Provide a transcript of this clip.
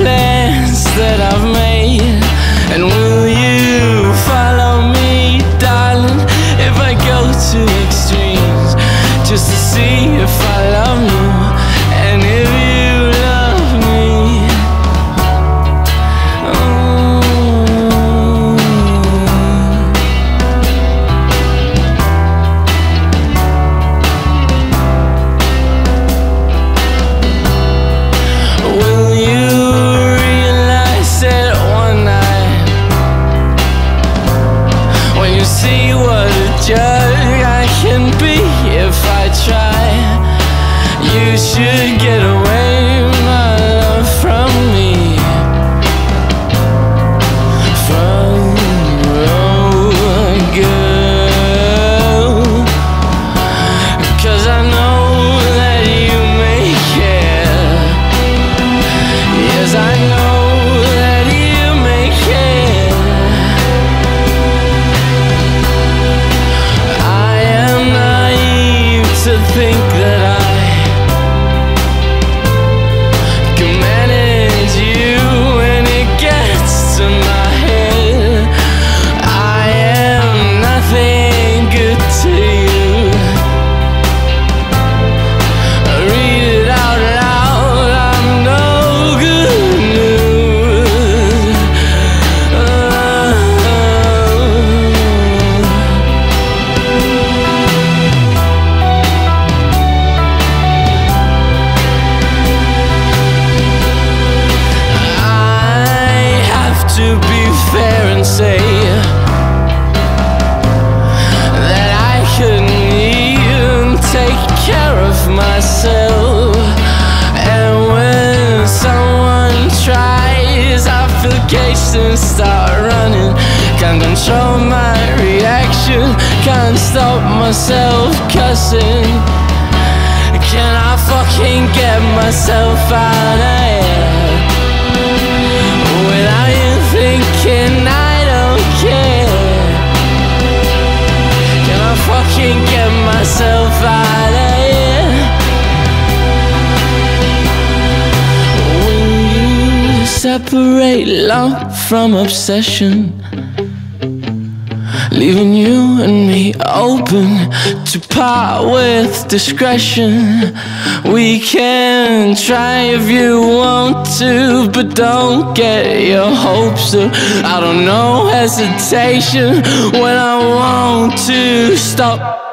plans that I've made. And will you follow me, darling, if I go to extremes, just to see if I love you and if you love me? See what a jerk I can be if I try. You should get away, my love, from me, from a girl. 'Cause I know that you may care. Yes, I know. Think that I can manage you when it gets to my head. I am nothing good to you. I read it out loud, I'm no good news. To be fair and say that I couldn't even take care of myself. And when someone tries, applications start running. Can't control my reaction, can't stop myself cussing. Can I fucking get myself out of here? Without you thinking I don't care, can I fucking get myself out of here? Will you separate love from obsession, leaving you and me open to part with discretion? We can try if you want to, but don't get your hopes up. I don't know hesitation when I want to stop.